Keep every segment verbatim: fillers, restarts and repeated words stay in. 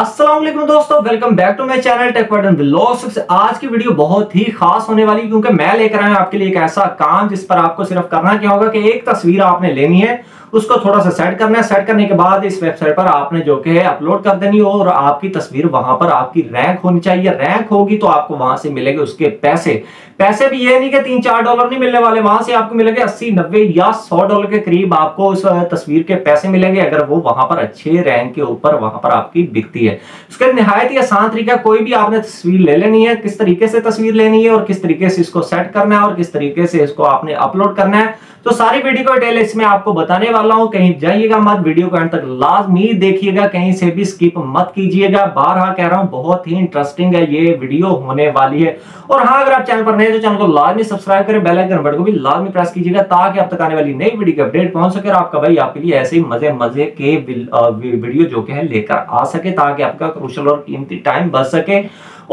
अस्सलाम वालेकुम दोस्तों, welcome back to my channel tech button vlogs. आज की वीडियो बहुत ही खास होने वाली है क्योंकि मैं लेकर आया आपके लिए एक ऐसा काम जिस पर आपको सिर्फ करना क्या होगा कि एक तस्वीर आपने लेनी है, उसको थोड़ा सा सेट करना है। सेट करने के बाद इस वेबसाइट पर आपने जो कि है अपलोड कर देनी हो और आपकी तस्वीर वहां पर आपकी रैंक होनी चाहिए। रैंक होगी तो आपको वहां से मिलेंगे उसके पैसे। पैसे भी ये नहीं कि तीन चार डॉलर नहीं मिलने वाले, वहां से आपको मिलेंगे अस्सी नब्बे या सौ डॉलर के करीब आपको उस तस्वीर के पैसे मिलेंगे अगर वो वहां पर अच्छे रैंक के ऊपर वहां पर आपकी बिकती है। उसका निहायत ही आसान तरीका, कोई भी आपने तस्वीर ले लेनी है, किस तरीके से तस्वीर लेनी है और किस तरीके से इसको सेट करना है और किस तरीके से इसको आपने अपलोड करना है, तो सारी वीडियो को डिटेल इसमें आपको बताने वाला हूं। कहीं जाइएगा मत, वीडियो को अंत तक लाजमी देखिएगा, कहीं से भी स्किप मत कीजिएगा। बारहा कह रहा हूं बहुत ही इंटरेस्टिंग है ये वीडियो होने वाली है। और हाँ, अगर आप चैनल पर नए हैं तो चैनल को लाजमी सब्सक्राइब करें, बेल आइकन बटन को भी लाजमी प्रेस कीजिएगा ताकि आप तक आने वाली नई वीडियो की अपडेट पहुंच सके और आपका भाई आपके लिए ऐसे ही मजे मजे के वीडियो जो कि है लेकर आ सके ताकि आपका क्रूशल और कीमती टाइम बच सके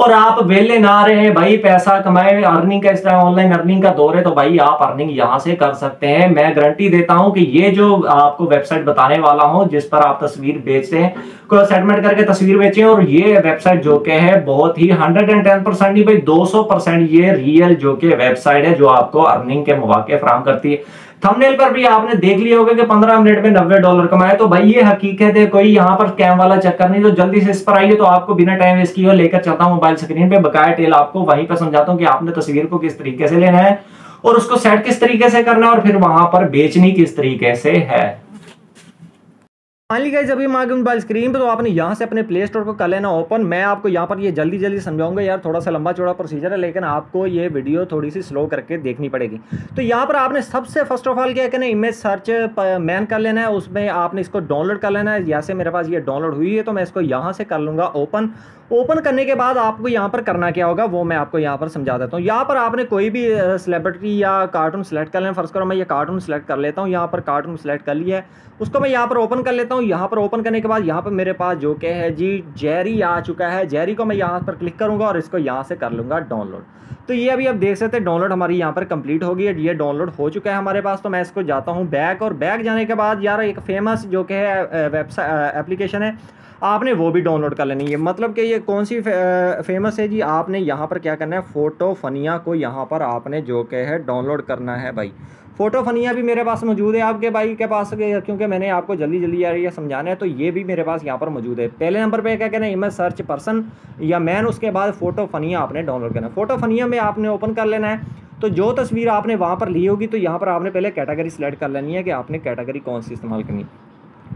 और आप वेले ना रहे। भाई पैसा कमाए, अर्निंग का इस तरह ऑनलाइन अर्निंग का दौर है तो भाई आप अर्निंग यहाँ से कर सकते हैं। मैं गारंटी देता हूं कि ये जो आपको वेबसाइट बताने वाला हूं जिस पर आप तस्वीर बेचते हैं, को सेटमेंट करके तस्वीर बेचें, और ये वेबसाइट जो के है बहुत ही हंड्रेड एंड टेन परसेंट नहीं भाई दो सौ परसेंट ये रियल जो के वेबसाइट है जो आपको अर्निंग के मौके फराहम करती है। थंबनेल पर भी आपने देख लिया होगा कि पंद्रह मिनट में नब्बे डॉलर कमाए, तो भाई ये हकीकत है, कोई यहाँ पर स्कैम वाला चक्कर नहीं। तो जल्दी से इस पर आइए, तो आपको बिना टाइम वेस्ट किए लेकर चलता हूँ मोबाइल स्क्रीन पे। बकाया टेल आपको वहीं पर समझाता हूँ कि आपने तस्वीर को किस तरीके से लेना है और उसको सेट किस तरीके से करना है और फिर वहां पर बेचनी किस तरीके से है। फाइनली गाइस अभी मांगे मोबाइल स्क्रीन पे, तो आपने यहाँ से अपने प्ले स्टोर को कर लेना ओपन। मैं आपको यहाँ पर ये जल्दी जल्दी समझाऊंगा यार, थोड़ा सा लंबा चौड़ा प्रोसीजर है लेकिन आपको ये वीडियो थोड़ी सी स्लो करके देखनी पड़ेगी। तो यहाँ पर आपने सबसे फर्स्ट ऑफ ऑल क्या करना है, इमेज सर्च मैन कर लेना है, उसमें आपने इसको डाउनलोड कर लेना है। यहाँ से मेरे पास ये डाउनलोड हुई है तो मैं इसको यहाँ से कर लूँगा ओपन। ओपन करने के बाद आपको यहाँ पर करना क्या होगा वो मैं आपको यहाँ पर समझा देता हूँ। यहाँ पर आपने कोई भी सेलिब्रिटी या कार्टून सेलेक्ट कर लेना। फर्स्ट करो मैं ये कार्टून सेलेक्ट कर लेता हूँ, यहाँ पर कार्टून सेलेक्ट कर लिया है, उसको मैं यहाँ पर ओपन कर लेता हूँ। यहाँ पर ओपन करने के बाद यहाँ पर मेरे पास जो के है जी जेरी आ चुका है। जेरी को मैं यहाँ पर क्लिक करूँगा और इसको यहाँ से कर लूँगा डाउनलोड। तो ये अभी आप देख सकते हैं डाउनलोड हमारी यहाँ पर कंप्लीट हो गई है, ये डाउनलोड हो चुका है हमारे पास। तो मैं इसको जाता हूँ बैक, और बैक जाने के बाद यार एक फेमस जो के है वेबसाइट एप्लीकेशन है आपने वो भी डाउनलोड कर लेनी है। मतलब कि ये कौन सी फे, फेमस है जी, आपने यहाँ पर क्या करना है फ़ोटो फनिया को यहाँ पर आपने जो के है डाउनलोड करना है। भाई फ़ोटो फनिया भी मेरे पास मौजूद है आपके भाई के पास, क्योंकि मैंने आपको जल्दी जल्दी यार ये समझाना है तो ये भी मेरे पास यहाँ पर मौजूद है। पहले नंबर पे क्या कहना है इमेज सर्च पर्सन या मैन, उसके बाद फ़ोटो फनिया आपने डाउनलोड करना है। फ़ोटो फनिया में आपने ओपन कर लेना है, तो जो तस्वीर आपने वहाँ पर ली होगी तो यहाँ पर आपने पहले कैटेगरी सेलेक्ट कर लेनी है कि आपने कैटेगरी कौन सी इस्तेमाल करनी है।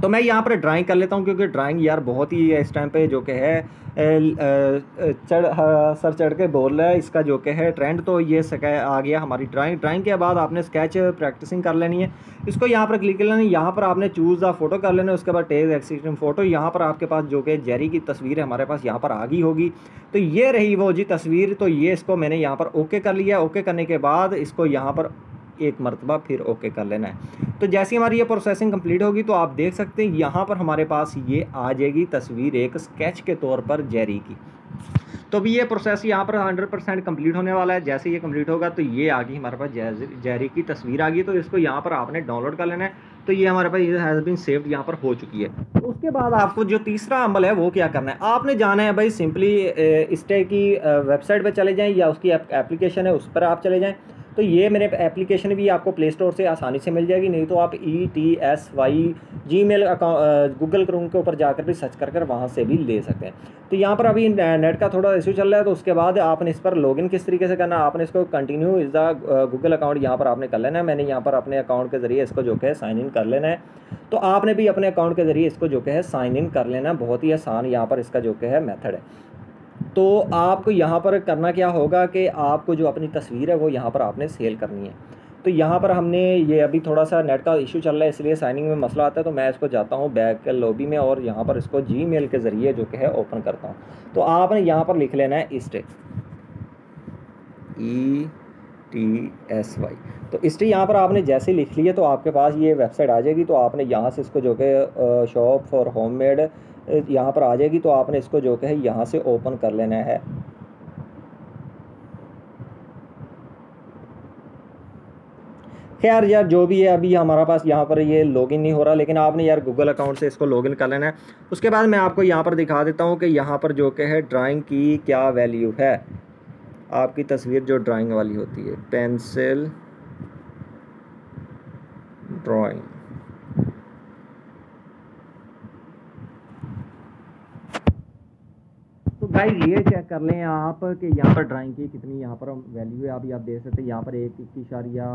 तो मैं यहाँ पर ड्राइंग कर लेता हूँ क्योंकि ड्राइंग यार बहुत ही इस टाइम पे जो के है चढ़ सर चढ़ के बोल रहा है इसका जो के है ट्रेंड, तो ये आ गया हमारी ड्राइंग। ड्राइंग के बाद आपने स्केच प्रैक्टिसिंग कर लेनी है, इसको यहाँ पर क्लिक कर लेना है, यहाँ पर आपने चूज़ द फोटो कर लेना है, उसके बाद टेक एक्सिस्टिंग फ़ोटो। यहाँ पर आपके पास जो के जेरी की तस्वीर है हमारे पास यहाँ पर आ गई होगी, तो ये रही वो जी तस्वीर। तो ये इसको मैंने यहाँ पर ओके कर लिया, ओके करने के बाद इसको यहाँ पर एक मरतबा फिर ओके कर लेना है। तो जैसे हमारी ये प्रोसेसिंग कंप्लीट होगी तो आप देख सकते हैं यहाँ पर हमारे पास ये आ जाएगी तस्वीर एक स्केच के तौर पर जेरी की। तो भी ये प्रोसेस यहाँ पर हंड्रेड परसेंट कंप्लीट होने वाला है। जैसे ये कंप्लीट होगा तो ये आ गई हमारे पास जेरी की तस्वीर आ गई, तो इसको यहाँ पर आपने डाउनलोड कर लेना है। तो ये हमारे पास हैज़ बीन सेव्ड यहाँ पर हो चुकी है। तो उसके बाद आपको जो तीसरा अमल है वो क्या करना है, आपने जाना है भाई सिंपली स्टे की वेबसाइट पर चले जाएँ या उसकी एप्लीकेशन है उस पर आप चले जाएँ। तो ये मेरे एप्लीकेशन भी आपको प्ले स्टोर से आसानी से मिल जाएगी, नहीं तो आप E T S Y Gmail account Google Chrome के ऊपर जाकर भी सर्च कर कर वहाँ से भी ले सकते हैं। तो यहाँ पर अभी नेट का थोड़ा इशू चल रहा है, तो उसके बाद आपने इस पर लॉगिन किस तरीके से करना, आपने इसको continue is the Google account यहाँ पर आपने कर लेना है। मैंने यहाँ पर अपने अकाउंट के ज़रिए इसको जो है साइन इन कर लेना है, तो आपने भी अपने अकाउंट के ज़रिए इसको जो है साइन इन कर लेना, बहुत ही आसान यहाँ पर इसका जो है मेथड है। तो आपको यहाँ पर करना क्या होगा कि आपको जो अपनी तस्वीर है वो यहाँ पर आपने सेल करनी है। तो यहाँ पर हमने ये अभी थोड़ा सा नेट का इशू चल रहा है इसलिए साइनिंग में मसला आता है, तो मैं इसको जाता हूँ बैक लॉबी में और यहाँ पर इसको जीमेल के ज़रिए जो कि है ओपन करता हूँ। तो आपने यहाँ पर लिख लेना है इस्टे ई टी एस वाई, तो इस्टे यहाँ पर आपने जैसे लिख लिया तो आपके पास ये वेबसाइट आ जाएगी। तो आपने यहाँ से इसको जो कि शॉप फॉर होम मेड यहाँ पर आ जाएगी, तो आपने इसको जो है यहाँ से ओपन कर लेना है। खैर यार जो भी है, अभी हमारा पास यहाँ पर ये लॉगिन नहीं हो रहा, लेकिन आपने यार गूगल अकाउंट से इसको लॉगिन कर लेना है। उसके बाद मैं आपको यहाँ पर दिखा देता हूँ कि यहाँ पर जो कि है ड्राइंग की क्या वैल्यू है। आपकी तस्वीर जो ड्राइंग वाली होती है, पेंसिल ड्राइंग, भाई ये चेक कर लें आप कि यहाँ पर ड्राइंग की कितनी यहाँ पर वैल्यू है। अभी आप देख सकते हैं यहाँ पर एक इक्कीसारिया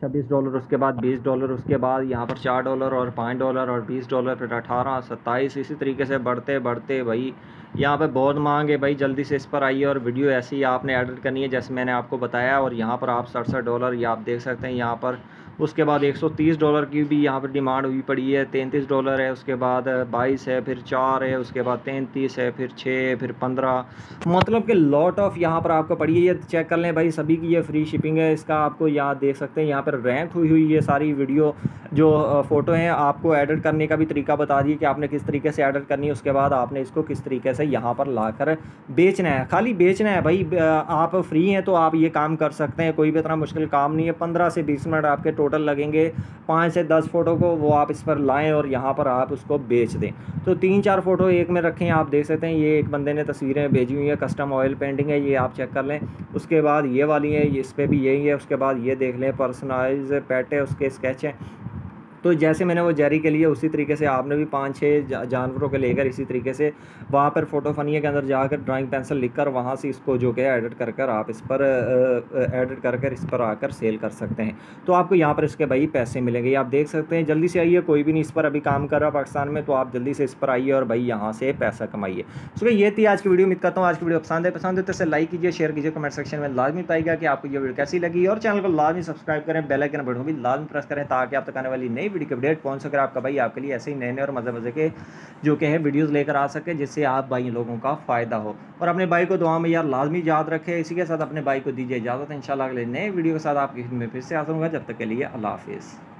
छब्बीस डॉलर, उसके बाद बीस डॉलर, उसके बाद यहाँ पर चार डॉलर और पाँच डॉलर और बीस डॉलर, फिर अठारह सत्ताईस, इसी तरीके से बढ़ते बढ़ते भाई यहाँ पर बहुत मांग है। भाई जल्दी से इस पर आइए और वीडियो ऐसी आपने एडिट करनी है जैसे मैंने आपको बताया। और यहाँ पर आप सड़सठ डॉलर या आप देख सकते हैं यहाँ पर, उसके बाद एक सौ तीस डॉलर की भी यहाँ पर डिमांड हुई पड़ी है। तैंतीस डॉलर है, उसके बाद बाईस है, फिर चार है, उसके बाद तैंतीस है, फिर छः, फिर पंद्रह, मतलब कि लॉट ऑफ यहाँ पर आपको पड़ी है। ये चेक कर लें भाई, सभी की ये फ्री शिपिंग है। इसका आपको यहाँ देख सकते हैं यहाँ पर रैंक हुई हुई ये सारी वीडियो जो फ़ोटो हैं। आपको एडिट करने का भी तरीका बता दिए कि आपने किस तरीके से एडिट करनी है, उसके बाद आपने इसको किस तरीके से यहाँ पर ला कर बेचना है। खाली बेचना है भाई, आप फ्री हैं तो आप ये काम कर सकते हैं, कोई भी इतना मुश्किल काम नहीं है। पंद्रह से बीस मिनट आपके टोटल लगेंगे पाँच से दस फ़ोटो को, वो आप इस पर लाएं और यहाँ पर आप उसको बेच दें। तो तीन चार फ़ोटो एक में रखें। आप देख सकते हैं ये एक बंदे ने तस्वीरें भेजी हुई है, कस्टम ऑयल पेंटिंग है, ये आप चेक कर लें। उसके बाद ये वाली है, इस पर भी यही है। उसके बाद ये देख लें, पर्सनलाइज पैट है, उसके स्केच हैं। तो जैसे मैंने वो जेरी के लिए, उसी तरीके से आपने भी पाँच छः जानवरों के लेकर इसी तरीके से वहाँ पर फ़ोटो फनिया के अंदर जाकर ड्राइंग पेंसिल लिखकर वहाँ से इसको जो है एडिट कर कर आप इस पर एडिट कर कर इस पर आकर सेल कर सकते हैं। तो आपको यहाँ पर इसके भाई पैसे मिलेंगे। आप देख सकते हैं, जल्दी से आइए, कोई भी नहीं इस पर अभी काम कर रहा पाकिस्तान में, तो आप जल्दी से इस पर आइए और भाई यहाँ से पैसा कमाइए। सो ये थी आज की वीडियो। उम्मीद करता हूँ आज की वीडियो पसंद है। पसंद है तो इसे लाइक कीजिए, शेयर कीजिए, कमेंट सेक्शन में लाजमी बताइएगा कि आपको ये वीडियो कैसी लगी, और चैनल को लाजमी सब्सक्राइब करें, बेल आइकन बटन भी लाजमी प्रेस करें ताकि आप तक आने वाली नई वीडियो के अपडेट पहुंच सके। आपका भाई आपके लिए ऐसे ही नए नए और मजे मजे के जो के है वीडियोस लेकर आ सके, जिससे आप भाई लोगों का फ़ायदा हो। और अपने भाई को दुआ में यार लाजमी याद रखें। इसी के साथ अपने भाई को दीजिए इजाज़त। इंशाल्लाह अगले नए वीडियो के साथ आपकी फिर से हाजिर होगा। जब तक के लिए अल्लाह हाफिज़।